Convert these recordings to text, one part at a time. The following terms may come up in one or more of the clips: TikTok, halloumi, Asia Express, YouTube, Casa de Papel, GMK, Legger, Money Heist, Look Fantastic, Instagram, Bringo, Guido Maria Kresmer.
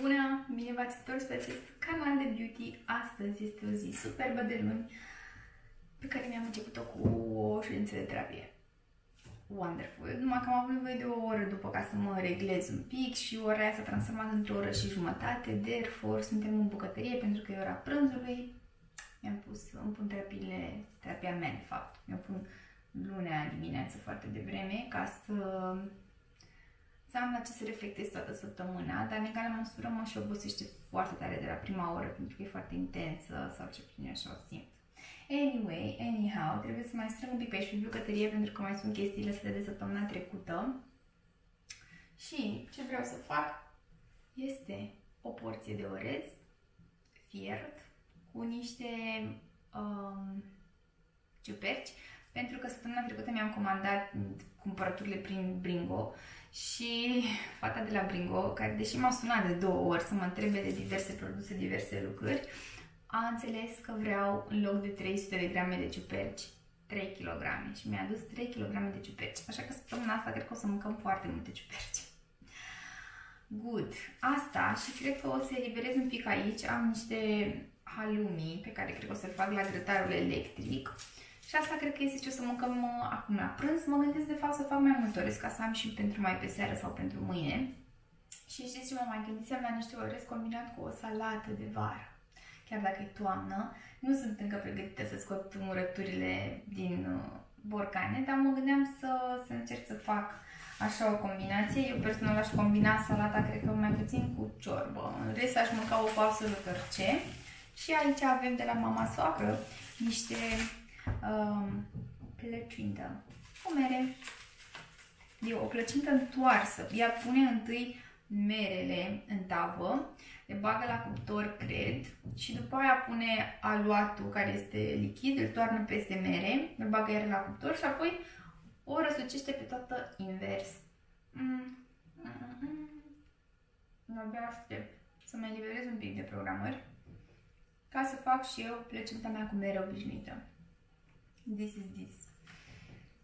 Bună, bine v-ați întors pe acest canal de beauty. Astăzi este o zi superbă de luni pe care mi-am început-o cu o ședință de terapie. Wonderful! Numai că am avut nevoie de o oră după ca să mă reglez un pic și ora aia s-a transformat într-o oră și jumătate. Therefore, suntem în bucătărie pentru că e ora prânzului. Îmi pun terapia mea, de fapt. Mi-o pun lunea dimineață foarte devreme ca să am la ce să reflectez toată săptămâna, dar în egală măsură mă și obosește foarte tare de la prima oră, pentru că e foarte intensă sau ce puțin așa o simt. Anyhow, trebuie să mai strâng un pic pe aici prin bucătărie, pentru că mai sunt chestiile astea de săptămâna trecută. Și ce vreau să fac este o porție de orez fiert cu niște ciuperci, pentru că săptămâna trecută mi-am comandat cumpărăturile prin Bringo și fata de la Bringo, care deși m-a sunat de 2 ori să mă întrebe de diverse produse, diverse lucruri, a înțeles că vreau în loc de 300 de grame de ciuperci, 3 kg și mi-a adus 3 kg de ciuperci. Așa că săptămâna asta cred că o să mâncăm foarte multe ciuperci. Good! Asta și cred că o să eliberez un pic aici. Am niște halumi pe care cred că o să-l fac la grătarul electric. Și asta cred că este ce o să mâncăm acum la prânz. Mă gândesc de fapt să fac mai multe orez ca să am și pentru mai pe seară sau pentru mâine. Și știți ce mă mai gândisem? La niște orez combinat cu o salată de vară. Chiar dacă e toamnă, nu sunt încă pregătită să scot murăturile din borcane, dar mă gândeam să încerc să fac așa o combinație. Eu personal aș combina salata, cred că mai puțin cu ciorbă. În rest aș mânca o absolut orice. Și aici avem de la mama soacră niște plăcintă cu mere. E o plăcintă întoarsă. Ea pune întâi merele în tavă, le bagă la cuptor, cred, și după aia pune aluatul care este lichid, îl toarnă peste mere, îl bagă iar la cuptor și apoi o răsucește pe toată invers. Abia aștept să mă eliberez un pic de programări ca să fac și eu plăcinta mea cu mere obișnuită. This is this.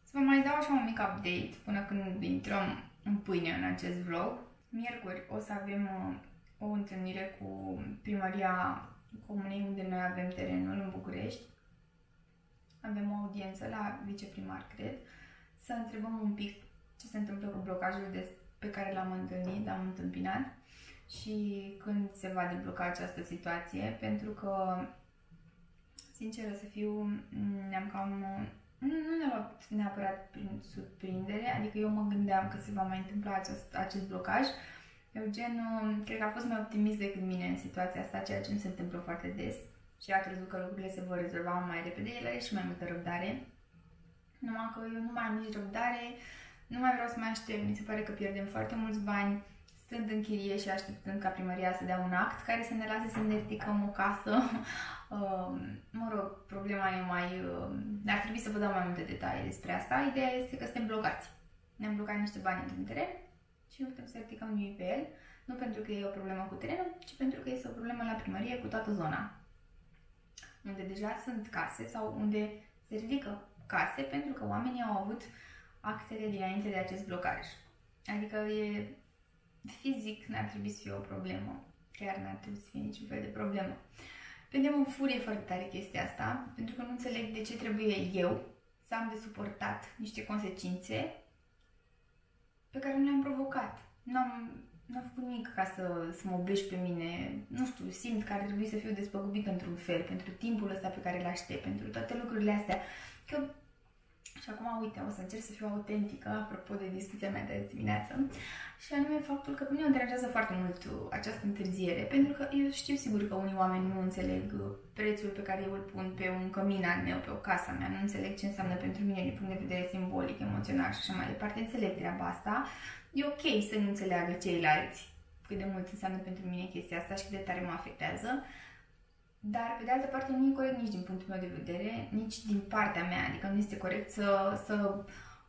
Să vă mai dau așa un mic update până când intrăm în pâine în acest vlog. Miercuri o să avem o întâlnire cu primăria comunei unde noi avem terenul, în București. Avem o audiență la viceprimar, cred, să întrebăm un pic ce se întâmplă cu blocajul pe care l-am întâmpinat și când se va debloca această situație, pentru că sinceră să fiu, ne-am cam... Nu ne-a luat neapărat prin surprindere, adică eu mă gândeam că se va mai întâmpla acest blocaj. Eugen, cred că a fost mai optimist decât mine în situația asta, ceea ce nu se întâmplă foarte des și a crezut că lucrurile se vor rezolva mai repede. El are și mai multă răbdare, numai că eu nu mai am nici răbdare, nu mai vreau să mai aștept, mi se pare că pierdem foarte mulți bani stând în chirie și așteptând ca primăria să dea un act care să ne lase să ne ridicăm o casă. Mă rog, problema e mai... Ar trebui să vă dau mai multe detalii despre asta. Ideea este că suntem blocați. Ne-am blocat niște bani într-un teren și nu putem să ridicăm nimic pe el. Nu pentru că e o problemă cu terenul, ci pentru că este o problemă la primărie cu toată zona. Unde deja sunt case sau unde se ridică case pentru că oamenii au avut actele dinainte de acest blocaj. Adică e... Fizic n-ar trebui să fie o problemă. Chiar n-ar trebui să fie niciun fel de problemă. Pe mine mă furie foarte tare chestia asta, pentru că nu înțeleg de ce trebuie eu să am de suportat niște consecințe pe care nu le-am provocat. N-am făcut nimic ca să mă obești pe mine. Nu știu, simt că ar trebui să fiu despăgubită într-un fel, pentru timpul ăsta pe care îl aștept, pentru toate lucrurile astea. Că... Și acum, uite, o să încerc să fiu autentică, apropo de discuția mea de dimineață, și anume faptul că pe mine o deranjează foarte mult această întârziere, pentru că eu știu sigur că unii oameni nu înțeleg prețul pe care eu îl pun pe un cămin al meu, pe o casă mea, nu înțeleg ce înseamnă pentru mine din punct de vedere simbolic, emoțional și așa mai departe, înțeleg treaba asta. E ok să nu înțeleagă ceilalți cât de mult înseamnă pentru mine chestia asta și cât de tare mă afectează. Dar, pe de altă parte, nu e corect nici din punctul meu de vedere, nici din partea mea. Adică nu este corect să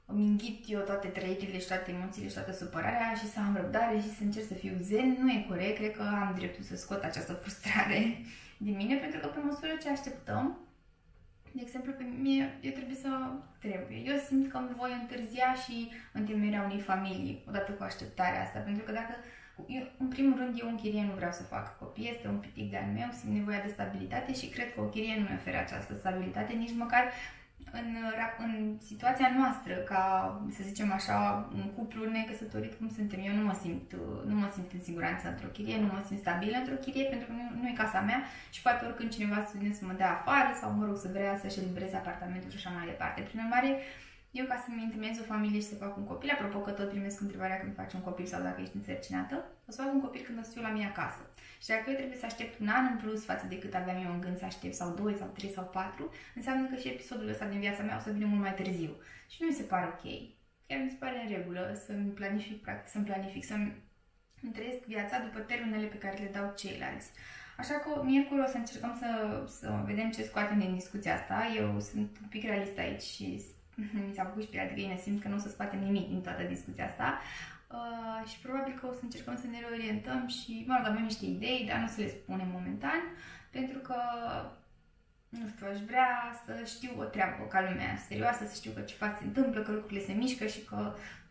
îmi înghit eu toate trăirile și toate emoțiile și toată supărarea și să am răbdare și să încerc să fiu zen. Nu e corect, cred că am dreptul să scot această frustrare din mine, pentru că pe măsură ce așteptăm, de exemplu, pe mine, eu trebuie. Eu simt că îmi voi întârzia și întemeierea unei familii, odată cu așteptarea asta, pentru că dacă Eu, în primul rând, eu o chirie nu vreau să fac copii, este un pitic de-al meu, simt nevoia de stabilitate și cred că o chirie nu-mi oferă această stabilitate, nici măcar în situația noastră, ca, să zicem așa, un cuplu necăsătorit cum suntem, eu nu mă simt în siguranță într-o chirie, nu mă simt stabilă într-o chirie, pentru că nu e casa mea și poate oricând cineva să mă dea afară sau, mă rog, să vrea să-și elibereze apartamentul și așa mai departe. Prin urmare, eu, ca să-mi întemeiez o familie și să fac un copil, apropo că tot primesc întrebarea când faci un copil sau dacă ești însărcinată, o să fac un copil când o să fiu la mine acasă. Și dacă eu trebuie să aștept un an în plus față de cât aveam eu în gând să aștept, sau 2, sau 3, sau 4, înseamnă că și episodul ăsta din viața mea o să vină mult mai târziu. Și nu mi se pare ok. Chiar mi se pare în regulă să-mi planific, să-mi trăiesc viața după termenele pe care le dau ceilalți. Așa că miercuri o să încercăm să vedem ce scoatem din discuția asta. Eu sunt un pic realist aici și mi s-a făcut și pielea de găină, simt că nu o să scoatem nimic din toată discuția asta și probabil că o să încercăm să ne reorientăm și, mă rog, avem niște idei, dar nu să le spunem momentan, pentru că, nu știu, aș vrea să știu o treabă ca lumea serioasă, să știu că ce fac se întâmplă, că lucrurile se mișcă și că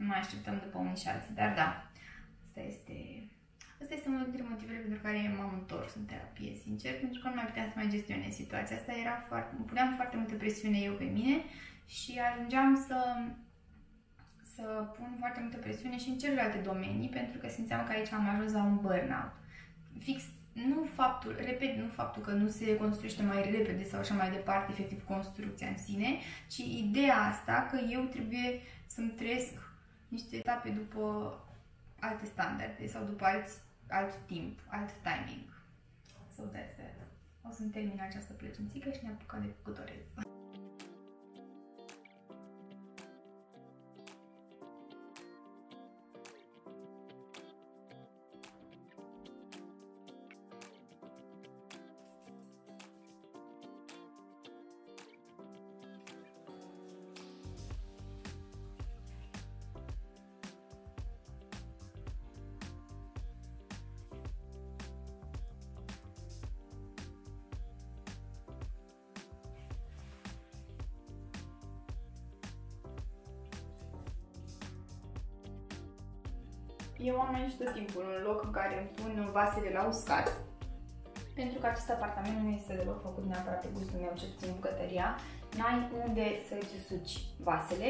nu mai așteptăm după unii și alții, dar da, asta este unul dintre motivele pentru care m-am întors în terapie, sincer, pentru că nu mai puteam să mai gestionez situația asta, îmi puneam foarte multă presiune eu pe mine și ajungeam să pun foarte multă presiune și în celelalte domenii, pentru că simțeam că aici am ajuns la un burnout. Fix, nu faptul că nu se construiește mai repede sau așa mai departe, efectiv, construcția în sine, ci ideea asta că eu trebuie să-mi trăiesc niște etape după alte standarde sau după alt timp, alt timing. So that's it. O să-mi termin această plăcințică și ne apucăm de făcutorez. Eu am aici tot timpul un loc în care îmi pun vasele la uscat, pentru că acest apartament nu este deloc făcut neapărat pe gustul meu, ce puțin bucătăria, n-ai unde să-ți usuci vasele,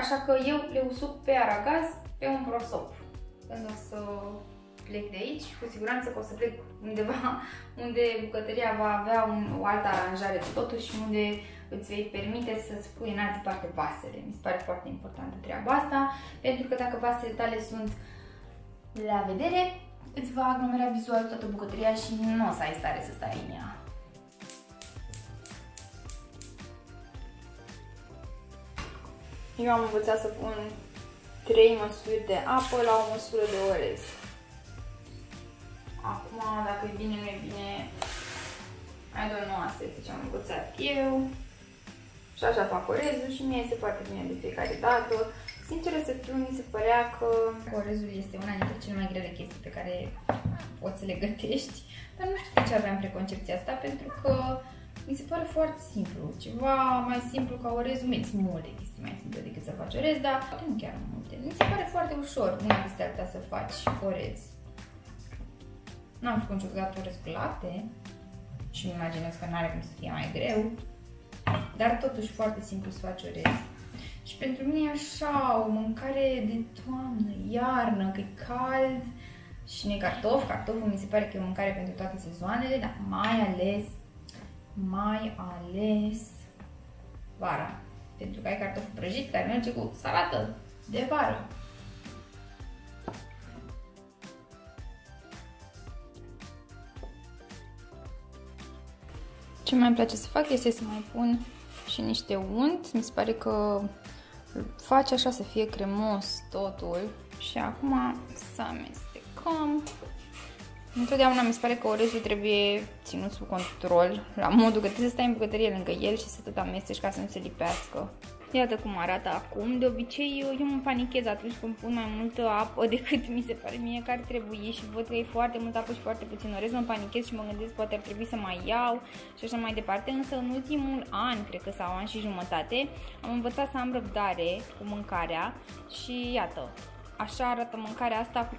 așa că eu le usuc pe aragaz, pe un prosop. Când o să plec de aici, cu siguranță că o să plec undeva unde bucătăria va avea o altă aranjare totuși, unde îți vei permite să-ți pui în altă parte vasele. Mi se pare foarte importantă treaba asta, pentru că dacă vasele tale sunt la vedere, îți va aglomera vizual toată bucătăria și nu o să ai stare să stai în ea. Eu am învățat să pun 3 măsuri de apă la o măsură de orez. Acum, dacă e bine, nu e bine, I don't know, asta este ce am învățat eu. Și așa fac orezul și mie se poate bine de fiecare dată. Sinceră să fiu, mi se părea că orezul este una dintre cele mai grele chestii pe care poți să le gătești, dar nu știu de ce aveam preconcepția asta, pentru că mi se pare foarte simplu, ceva mai simplu ca orezul, mi-e multe chestii mai simple decât să faci orez, dar nu chiar multe, mi se pare foarte ușor una peste alta să faci orez. Nu am făcut niciodată orez cu lapte și îmi imaginez că nu are cum să fie mai greu, dar totuși foarte simplu să faci orez. Și pentru mine e așa, o mâncare de toamnă, iarnă, că e cald și nu cartof. Cartoful mi se pare că e o mâncare pentru toate sezoanele, dar mai ales vara. Pentru că ai cartoful prăjit, care merge cu salată de vară. Ce mai îmi place să fac este să mai pun și niște unt. Mi se pare că face așa să fie cremos totul și acum să amestecăm. Întotdeauna mi se pare că orezul trebuie ținut sub control, la modul că trebuie să stai în bucătărie lângă el și să tot amesteci ca să nu se lipească. Iată cum arată acum. De obicei eu mă panichez atunci când pun mai multă apă decât mi se pare mie că ar trebui și văd că e foarte multă apă și foarte puțin orez, mă panichez și mă gândesc poate ar trebui să mai iau și așa mai departe, însă în ultimul an, cred că sau an și jumătate, am învățat să am răbdare cu mâncarea și iată, Așa arată mâncarea asta cu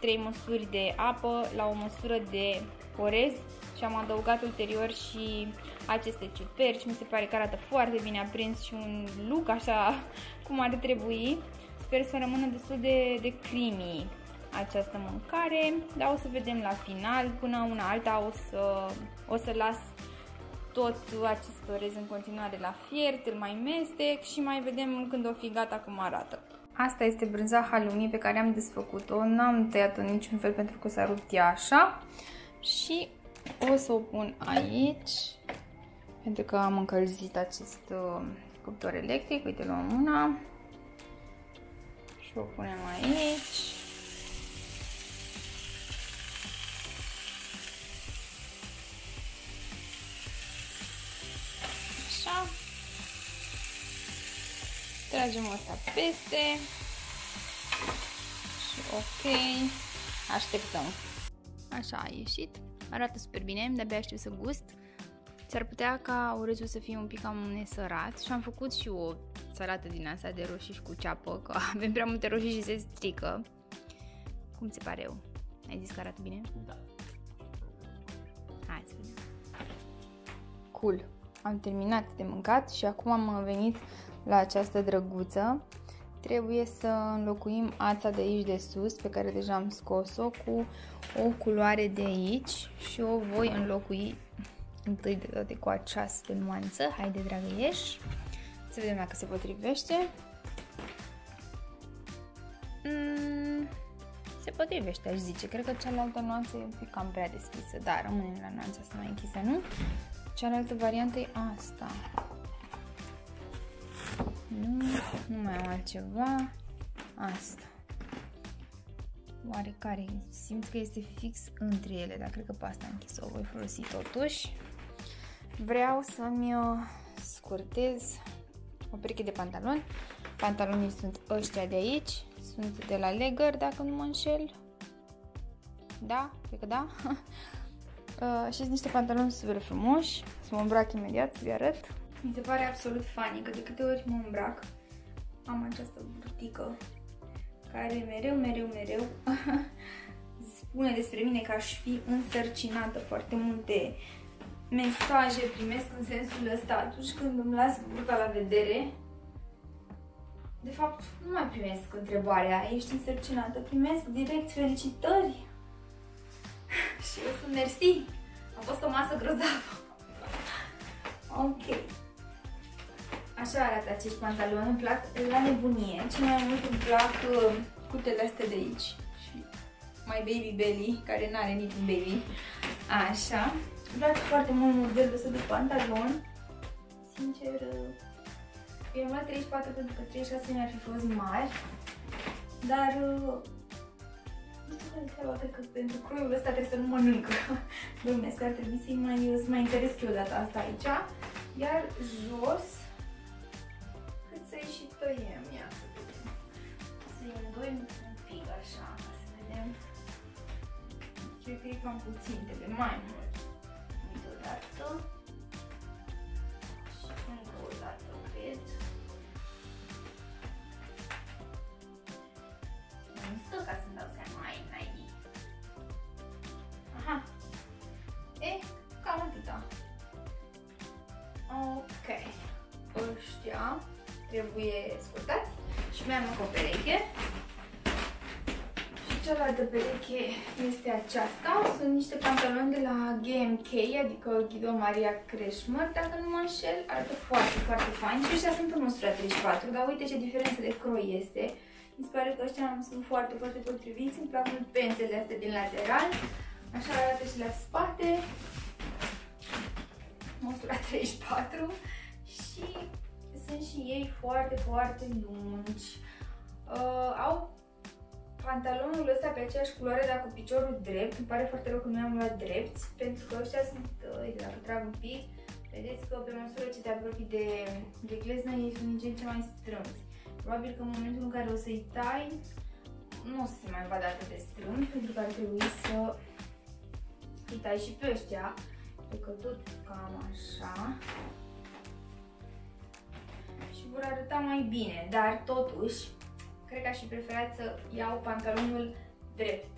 3 măsuri de apă la o măsură de orez și am adăugat ulterior și aceste ciuperci. Mi se pare că arată foarte bine, a prins și un look așa cum ar trebui. Sper să rămână destul de creamy această mâncare, dar o să vedem la final. Până una alta o să las tot acest orez în continuare la fiert, îl mai mestec și mai vedem când o fi gata cum arată. Asta este brânza halloumi pe care am desfăcut-o, n-am tăiat-o în niciun fel pentru că s-a rupt ea așa. Și o să o pun aici, pentru că am încălzit acest cuptor electric. Uite, luăm una și o punem aici. Așa. Tragem asta peste și ok, așteptăm. Așa a ieșit, arată super bine, de-abia știu să gust. S-ar putea ca orezul să fie un pic cam nesărat și am făcut și o salată din asta de roșii și cu ceapă, că avem prea multe roșii și se strică. Cum ți se pare eu? Ai zis că arată bine? Da. Hai să vedem. Cool, am terminat de mâncat și acum am venit la această drăguță. Trebuie să înlocuim ața de aici de sus, pe care deja am scos-o, cu o culoare de aici și o voi înlocui întâi de toate cu această nuanță. Haide, dragă, ieși! Să vedem dacă se potrivește. Se potrivește, aș zice. Cred că cealaltă nuanță e un pic cam prea deschisă, dar rămânem la nuanța asta mai închisă, nu? Cealaltă variantă e asta. Nu mai am altceva. Asta. Oarecare. Simt că este fix între ele, dar cred că pe asta închis o voi folosi totuși. Vreau să-mi scurtez o pereche de pantaloni. Pantalonii sunt ăștia de aici. Sunt de la Legger, dacă nu mă înșel. Da? Cred că da. Și sunt niște pantaloni super frumoși. Să mă îmbrac imediat, să-i arăt. Mi se pare absolut funny că de câte ori mă îmbrac, am această burtică care mereu spune despre mine că aș fi însărcinată. Foarte multe mesaje primesc în sensul ăsta atunci când îmi las burta la vedere. De fapt, nu mai primesc întrebarea, ești însărcinată? Primesc direct felicitări și eu sunt mersi. A fost o masă grozavă. Ok. Așa arată acești pantaloni, îmi plac la nebunie, cel mai mult îmi plac cutele astea de aici și mai baby belly, care n-are niciun baby. Așa, îmi place foarte mult modelul ăsta de pantalon. Sincer, eu am luat 34 pentru că 36 mi-ar fi fost mari, dar nu știu care treaba, cred că pentru croiul ăsta trebuie să nu mănânc. Domnesc, ar trebui să mai interes eu data asta aici, iar jos și tăiem, ia să vedem. Să-i îndoim un pic așa, ca să vedem. Cred că e cam puțin, trebuie mai mult. Uite o dată. Și încă o dată, cred. Nu stă ca să-mi dau seama, ai, n-ai din. Aha. Cam atâta. Ok. Ăștia trebuie scurtați și mai am încă o pereche și cealaltă pereche este aceasta, sunt niște pantaloni de la GMK, adică Guido Maria Kresmer, dacă nu mă înșel, arată foarte, foarte fain și ăștia sunt în măsura 34, dar uite ce diferență de croi este, mi se pare că ăștia sunt foarte, foarte potriviți, îmi plac mult pensele astea din lateral, așa arată și la spate, măsura 34 și sunt și ei foarte, foarte lungi. Au pantalonul ăsta pe aceeași culoare, dar cu piciorul drept. Îmi pare foarte rău că nu am luat drept, pentru că ăștia sunt, dacă trag un pic, vedeți că pe măsură ce te apropii de gleznă, ei sunt din ce mai strâmbi. Probabil că în momentul în care o să-i tai, nu o să se mai vadă atât de strâmbi, pentru că ar trebui să-i tai și pe ăștia. Pentru că tot cam așa. Vor arăta mai bine, dar totuși cred că aș fi preferat să iau pantalonul drept,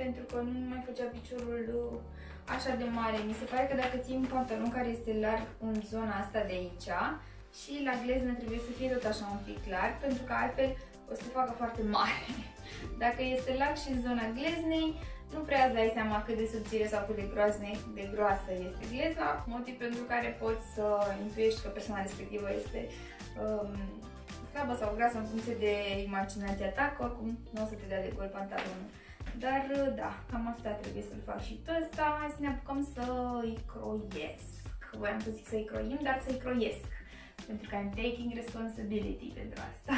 pentru că nu mai făcea piciorul așa de mare. Mi se pare că dacă ții un pantalon care este larg în zona asta de aici și la gleznă trebuie să fie tot așa un pic larg, pentru că altfel o să facă foarte mare. Dacă este larg și în zona gleznei, nu prea îți dai seama cât de subțire sau cât de groasă este glezna, motiv pentru care poți să intuiești că persoana respectivă este slabă sau groasă în funcție de imaginația ta, că oricum nu o să te dea de gol pantalonul. Dar da, cam asta trebuie să-l fac și pe ăsta. Hai să ne apucăm să-i croiesc. Voiam să zic să-i croim, dar să-i croiesc, pentru că I'm taking responsibility pentru asta.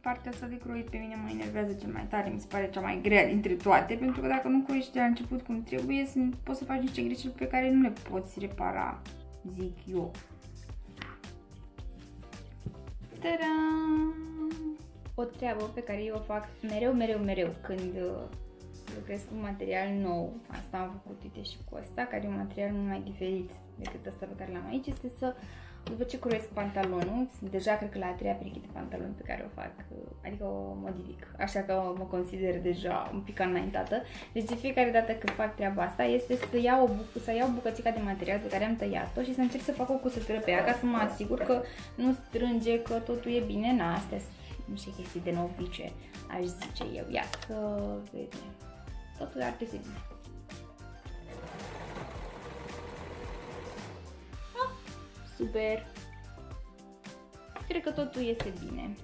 Partea asta de croit pe mine mă enervează cel mai tare, mi se pare cea mai grea dintre toate, pentru că dacă nu croiești de la început cum trebuie, poți să faci niște greșeli pe care nu le poți repara, zic eu. Ta-da! O treabă pe care eu o fac mereu când lucrez cu material nou, asta am făcut, uite, și cu asta, care e un material mult mai diferit decât asta pe care l-am aici, este să, după ce croiesc pantalonul, sunt deja cred că la a treia pereche de pantaloni pe care o fac, adică o modific, așa că mă consider deja un pic înaintată. Deci de fiecare dată când fac treaba asta este să iau, să iau bucățica de material pe care am tăiat-o și să încerc să fac o cusătură pe ea ca să mă asigur că nu strânge, că totul e bine. Na, astea sunt niște chestii de novice, aș zice eu. Ia să vedem. Totul ar trebui bine. Super! Cred că totul este bine.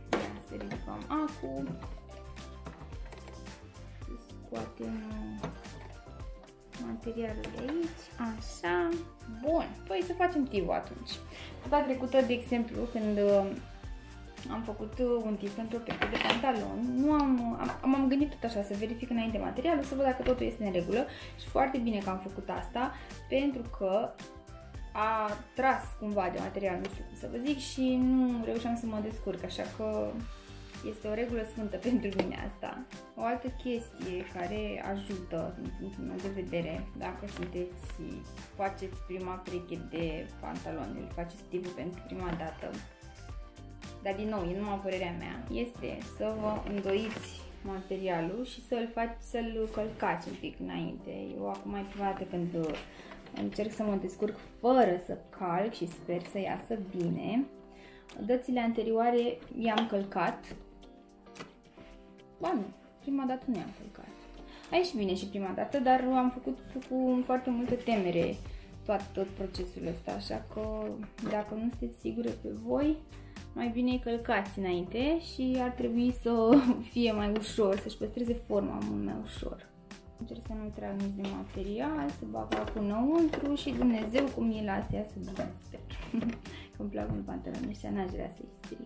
Să ridicăm acum. Să scoatem materialul de aici. Așa. Bun. Păi să facem tivul atunci. Data trecută, de exemplu, când am făcut un tiv pentru o pereche de pantalon, nu am gândit tot așa, să verific înainte materialul, să văd dacă totul este în regulă. Și foarte bine că am făcut asta, pentru că a tras cumva de material, nu știu cum să vă zic, și nu reușeam să mă descurc, așa că este o regulă sfântă pentru mine asta. O altă chestie care ajută din punctul meu de vedere, dacă faceți prima pereche de pantaloni, faceți tipul pentru prima dată, dar din nou, e numai părerea mea, este să vă îndoiți materialul și să-l călcați un pic înainte. Eu acum e prima dată când încerc să mă descurc fără să calc și sper să iasă bine. Dățile anterioare i-am călcat. Ba nu, prima dată nu i-am călcat. A ieșit bine și prima dată, dar am făcut cu foarte multă temere tot procesul ăsta, așa că dacă nu sunteți sigure pe voi, mai bine îi călcați înainte și ar trebui să fie mai ușor, să-și păstreze forma mult mai ușor. Încerc să nu trag nici de material, să bag acum înăuntru și Dumnezeu cum e la astea să bine, sper. Că îmi plac mult pantalonii ăștia, n-aș vrea să-i stric.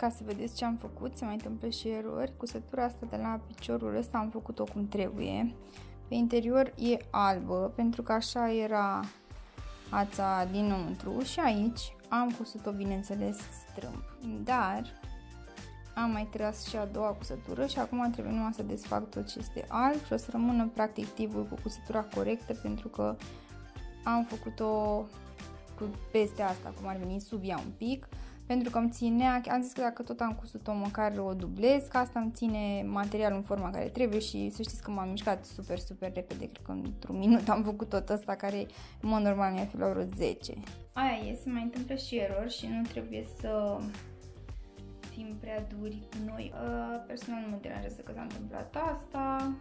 Ca să vedeți ce am făcut, se mai întâmplă și erori. Cusătura asta de la piciorul ăsta am făcut-o cum trebuie. Pe interior e albă, pentru că așa era ața dinăuntru și aici am cusut-o, bineînțeles, strâmb. Dar am mai tras și a doua cusătură și acum trebuie numai să desfac tot ce este alb și o să rămână practic tivul cu cusătura corectă, pentru că am făcut-o peste asta, cum ar veni, sub ea un pic. Pentru că îmi ținea, am zis că dacă tot am cusut-o, măcar o dublez, că asta îmi ține materialul în forma care trebuie și să știți că m-am mișcat super repede, cred că într-un minut am făcut tot asta, care în mod normal mi-a fi la vreo 10. Aia e, se mai întâmplă și erori și nu trebuie să fim prea duri cu noi. Personal nu mă deranjează că s-a întâmplat asta,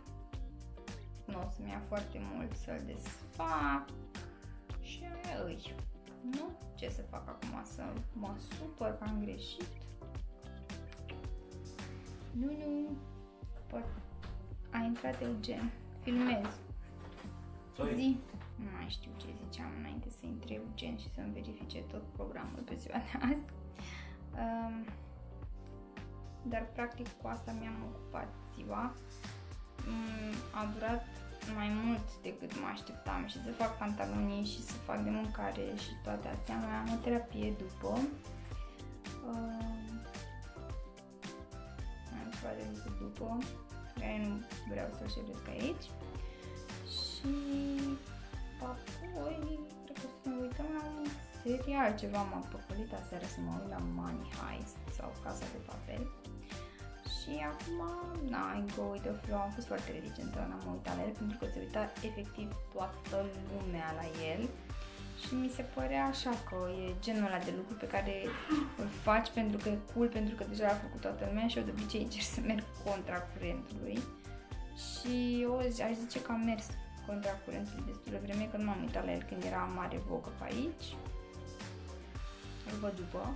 nu o să-mi ia foarte mult să-l desfac și îi... Nu? Ce să fac acum? Să mă supăr că am greșit? Nu. A intrat Eugen. Filmez. Zi. Nu mai știu ce ziceam înainte să intre Eugen și să-mi verifice tot programul pe ziua de azi. Dar practic cu asta mi-am ocupat ziua. A durat mai mult decât mă așteptam și să fac pantaloni și să fac de mâncare și toate astea. Mai am o terapie după. Am ceva de lucru după, care nu vreau să-l șeresc aici. Și apoi, cred că o să ne uităm la un serial, ceva m-a păcălit aseară să mă uit la Money Heist sau Casa de Papel. Și acum, na, eu am fost foarte reticentă, n-am uitat la el, pentru că se uita efectiv toată lumea la el. Și mi se părea așa că e genul ăla de lucru pe care îl faci pentru că e cool, pentru că deja l-a făcut toată lumea și eu de obicei încerc să merg contra curentului. Și eu aș zice că am mers contra curentului destul de vreme, că nu m-am uitat la el când era mare vocă pe aici. Îl văd după.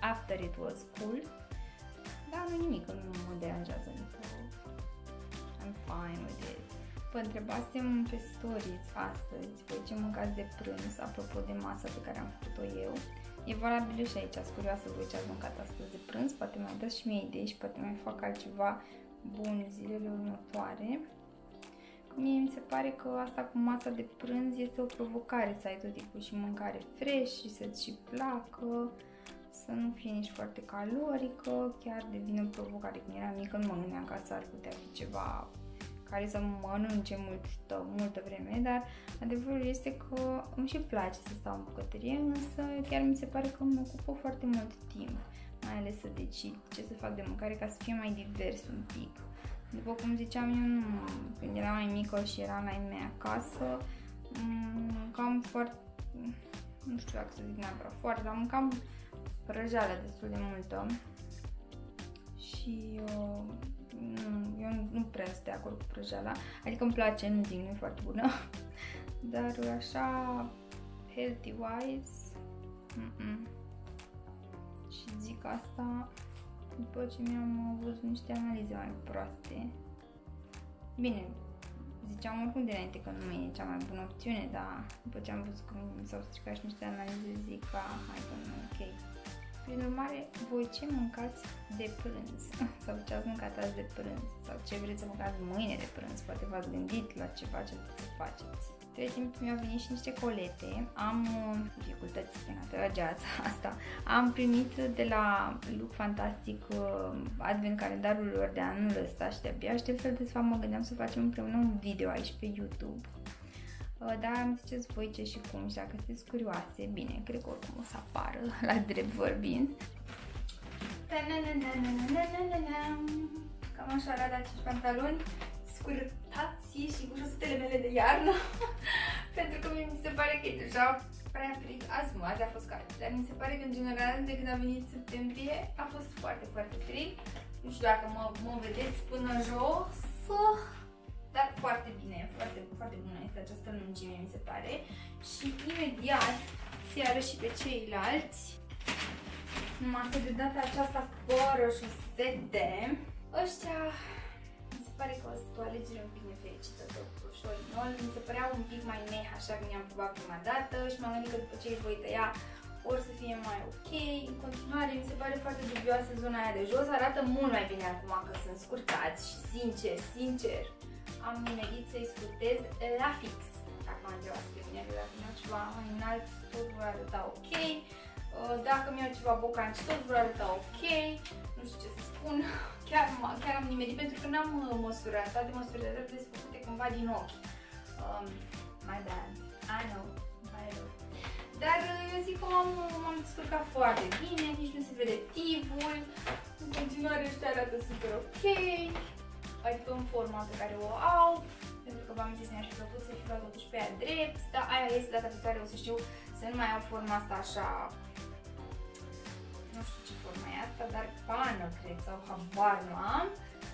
After It Was Cool. Dar nu nimic, nu mă deranjează, adică I'm fine with it. Vă întrebasem pe stories astăzi pe ce mâncați de prânz, apropo de masa pe care am făcut-o eu. E valabilă și aici, sunt curioasă voi ce ați mâncat astăzi de prânz, poate mai dați și mie idei și poate mai fac altceva bun zilele următoare. Mie mi se pare că asta cu masa de prânz este o provocare, să ai tot timpul și mâncare fresh și să-ți și placă, să nu fie nici foarte calorică, chiar devine o provocare. Când eram mică nu mă gândeam că asta ar putea fi ceva care să mănânce multă vreme, dar adevărul este că îmi și place să stau în bucătărie, însă chiar mi se pare că îmi ocupă foarte mult timp, mai ales să decid ce să fac de mâncare ca să fie mai divers un pic. După cum ziceam, eu nu, când eram mai mică și eram la mea acasă, mâncam foarte, nu știu dacă să zic neapărat foarte, dar mâncam prăjeală destul de multă și eu nu prea sunt de acord cu prăjeala, adică îmi place, nu zic, nu e foarte bună, dar așa healthy wise și zic asta după ce mi-am văzut niște analize mai proaste. Bine, ziceam oricum de înainte că nu e cea mai bună opțiune, dar după ce am văzut că mi s-au stricat și niște analize, zic că hai că nu e ok. Prin urmare, voi ce mâncați de prânz? Sau ce ați mâncat azi de prânz? Sau ce vreți să mâncați mâine de prânz? Poate v-ați gândit la ceva ce vreți să faceți. Între timp mi-au venit și niște colete. Am dificultăți în a trage asta. Am primit de la Look Fantastic advent calendarul lor de anul ăsta și de-abia aștept să-l desfac. Mă gândeam să facem împreună un video aici pe YouTube. Dar îmi ziceți voi ce și cum și dacă sunteți curioase, bine, cred că oricum o să apară, la drept vorbind. Cam așa arată acești pantaloni scurtați și cu șosetele mele de iarnă, pentru că mi se pare că e deja prea frig. Azi, azi a fost cald, dar mi se pare că în general de când a venit septembrie a fost foarte, foarte frig. Nu știu dacă mă vedeți până jos, dar foarte bine, foarte, foarte bună este această lungime, mi se pare. Și imediat se arăt și pe ceilalți. Numai că de data aceasta fără șosete. Ăștia, mi se pare că sunt o alegere un pic nefericită de ușorinol. Mi se părea un pic mai meh, așa că ne-am probat prima dată și m-am gândit că după ce îi voi tăia ori să fie mai ok. În continuare, mi se pare foarte dubioasă zona aia de jos. Arată mult mai bine acum că sunt scurtați și sincer, am nimerit să-i scurtez la fix. Dacă m-am întrebat pe mine, dacă mi-au ceva mai înalt, tot vor arăta ok. Dacă mi-au ceva bocanci, tot vor arăta ok. Nu știu ce să spun. Chiar am nimerit pentru că n-am măsurat. Toate măsurile trebuie să făcute cumva din ochi. My bad. I know. I know. Dar eu zic că m-am descurcat foarte bine, nici nu se vede tivul. În continuare ăștia arată super ok. Adică în forma pe care o au, pentru că v-am zis, mi-aș fi plăcut să-i fi luat totuși pe ea drept, dar aia este data viitoare, o să știu să nu mai au forma asta așa, nu știu ce forma e asta, dar pană, cred, sau habar nu am.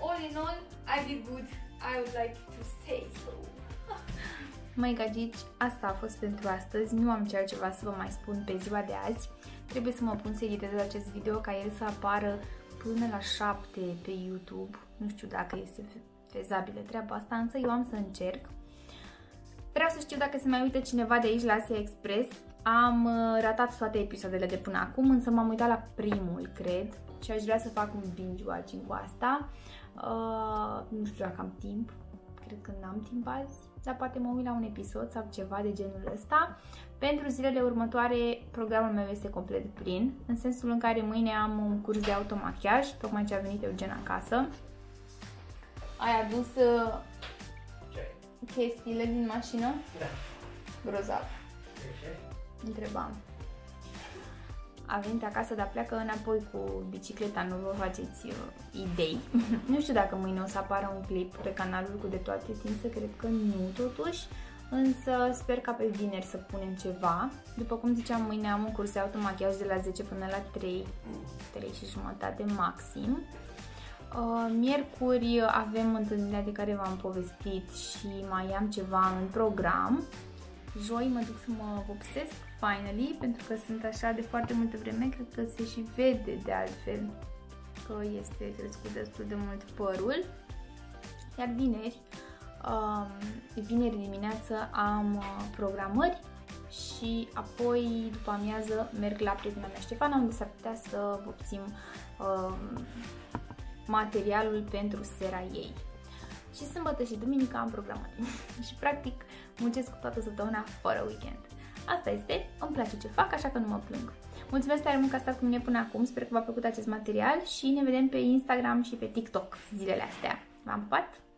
All in all, I did good, I would like to say so. Măi gagici, asta a fost pentru astăzi, nu am altceva să vă mai spun pe ziua de azi. Trebuie să mă pun să editez acest video ca el să apară până la 7 pe YouTube. Nu știu dacă este fezabilă treaba asta, însă eu am să încerc. Vreau să știu dacă se mai uită cineva de aici la Asia Express. Am ratat toate episoadele de până acum, însă m-am uitat la primul, cred, și aș vrea să fac un binge watching cu asta. Nu știu dacă am timp, cred că n-am timp azi, dar poate mă uit la un episod sau ceva de genul ăsta. Pentru zilele următoare programul meu este complet plin, în sensul în care mâine am un curs de automachiaj, tocmai ce a venit Eugen acasă. Ai adus chestiile din mașină? Da. Grozav. Întrebam. A venit acasă, dar pleacă înapoi cu bicicleta, nu vă faceți idei. Nu știu dacă mâine o să apară un clip pe canalul cu de toate timp, cred că nu totuși, însă sper ca pe vineri să punem ceva. După cum ziceam, mâine am un curs de automachiaj de la 10 până la 3 și jumătate maxim. Miercuri avem întâlnirea de care v-am povestit și mai am ceva în program. Joi mă duc să mă vopsesc, finally, pentru că sunt așa de foarte multă vreme, cred că se și vede de altfel că este crescut destul de mult părul. Iar vineri dimineață am programări și apoi după amiază merg la prietena mea Ștefana, unde s-ar putea să vopsim materialul pentru sera ei. Și sâmbătă și duminică am programat. Și practic muncesc cu toată săptămâna fără weekend. Asta este, îmi place ce fac, așa că nu mă plâng. Mulțumesc tare mult că ați stat cu mine până acum, sper că v-a plăcut acest material și ne vedem pe Instagram și pe TikTok zilele astea. V-am pupat!